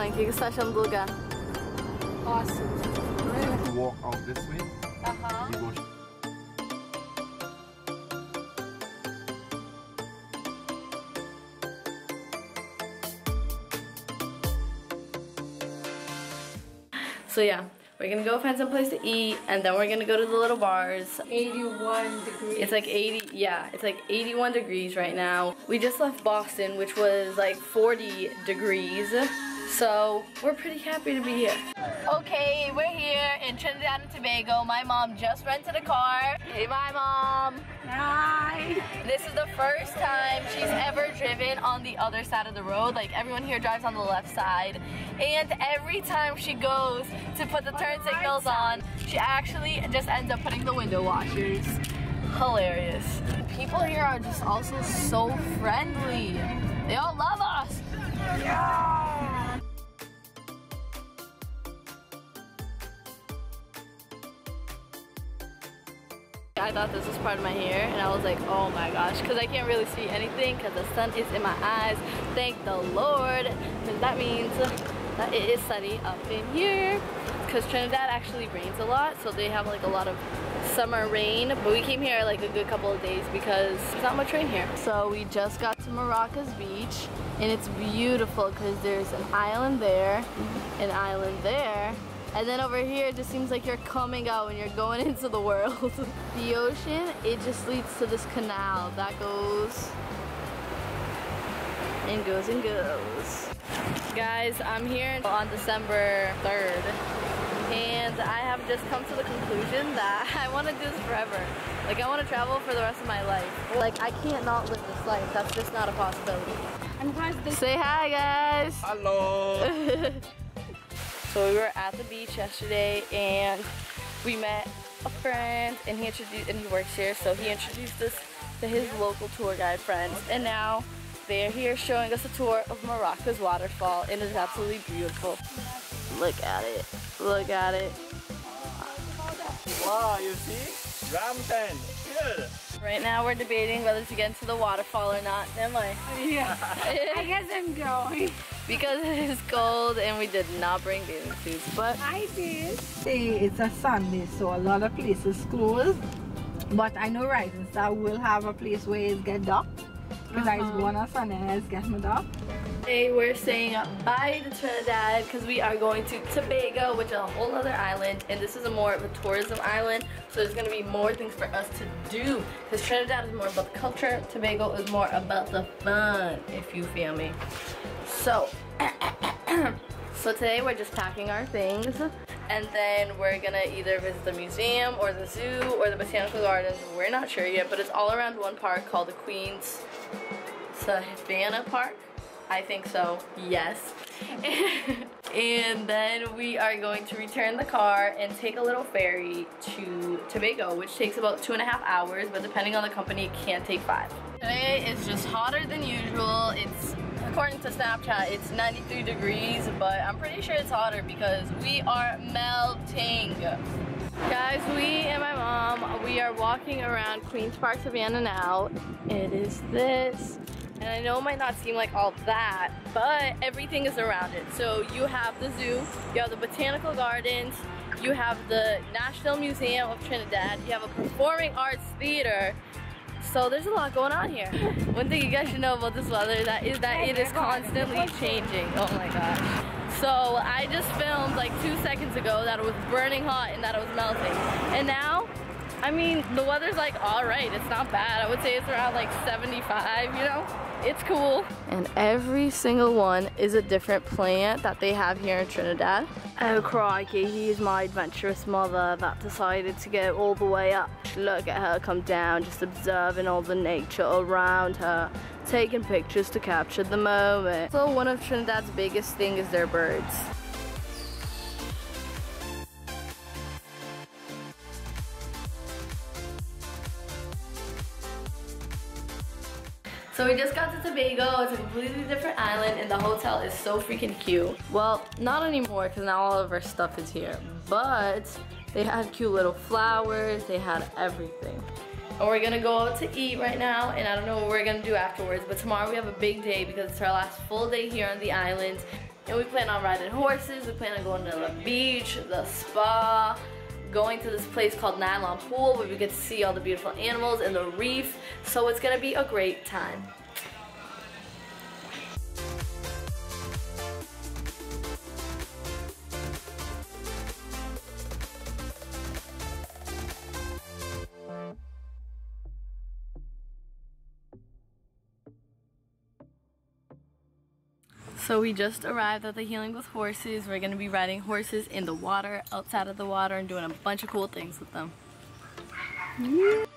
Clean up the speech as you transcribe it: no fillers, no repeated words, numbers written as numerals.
Olha que você tá achando do lugar? Awesome. Really? Walk out this way. Uh-huh. So yeah, we're gonna go find some place to eat, and then we're gonna go to the little bars. 81 degrees. It's like 80, yeah, it's like 81 degrees right now. We just left Boston, which was like 40 degrees. So we're pretty happy to be here. Okay, we're here in Trinidad and Tobago. My mom just rented a car. Hey, my mom. Hi. This is the first time she's ever driven on the other side of the road. Like, everyone here drives on the left side. And every time she goes to put the turn signals on, she actually just ends up putting the window washers. Hilarious. People here are just also so friendly. They all love us. Yeah. I thought this was part of my hair, and I was like, oh my gosh, because I can't really see anything because the sun is in my eyes. Thank the Lord, because that means that it is sunny up in here, because Trinidad actually rains a lot, so they have like a lot of summer rain. But we came here like a good couple of days because there's not much rain here. So we just got to Maracas Beach, and it's beautiful because there's an island there, and then over here, it just seems like you're coming out and you're going into the world. The ocean, it just leads to this canal that goes and goes and goes. Guys, I'm here on December 3rd, and I have just come to the conclusion that I want to do this forever. Like, I want to travel for the rest of my life. Like, I can't not live this life. That's just not a possibility. And guys, say hi, guys. Hello. So we were at the beach yesterday, and we met a friend, and he works here, so he introduced us to his local tour guide friends, and now they're here showing us a tour of Maracas Waterfall, and it's absolutely beautiful. Look at it. Look at it. Wow, you see? Rampen. Good. Right now we're debating whether to get into the waterfall or not, am I? Yeah. I guess I'm going. Because it is cold and we did not bring bathing suits, but I did. It's a Sunday, so a lot of places closed. But I know Rising Star will have a place where it get docked. Because I was born on Sunday and it's getting docked. Today we're saying bye to Trinidad because we are going to Tobago, which is a whole other island, and this is a more of a tourism island, so there's going to be more things for us to do, because Trinidad is more about the culture, Tobago is more about the fun, if you feel me. So, so today we're just packing our things, and then we're going to either visit the museum or the zoo or the botanical gardens, we're not sure yet, but it's all around one park called the Queen's Savannah Park. I think so, yes. And then we are going to return the car and take a little ferry to Tobago, which takes about 2.5 hours, but depending on the company, it can take 5. Today is just hotter than usual. It's, according to Snapchat, it's 93 degrees, but I'm pretty sure it's hotter because we are melting. Guys, we and my mom, we are walking around Queen's Park Savannah now. It is this. And I know it might not seem like all that, but everything is around it. So you have the zoo, you have the botanical gardens, you have the National Museum of Trinidad, you have a performing arts theater. So there's a lot going on here. One thing you guys should know about this weather is that it is constantly changing. Oh my gosh. So I just filmed like 2 seconds ago that it was burning hot and that it was melting. And now, I mean, the weather's like all right, it's not bad. I would say it's around like 75, you know? It's cool. And every single one is a different plant that they have here in Trinidad. Oh crikey, here's my adventurous mother that decided to go all the way up. Look at her come down, just observing all the nature around her, taking pictures to capture the moment. So one of Trinidad's biggest thing is their birds. So we just got to Tobago, it's a completely different island, and the hotel is so freaking cute. Well, not anymore, because now all of our stuff is here. But they had cute little flowers, they had everything. And we're gonna go out to eat right now, and I don't know what we're gonna do afterwards, but tomorrow we have a big day because it's our last full day here on the island. And we plan on riding horses, we plan on going to the beach, the spa, going to this place called Nylon Pool where we get to see all the beautiful animals and the reef. So it's gonna be a great time. So we just arrived at the Healing with Horses. We're gonna be riding horses in the water, outside of the water, and doing a bunch of cool things with them.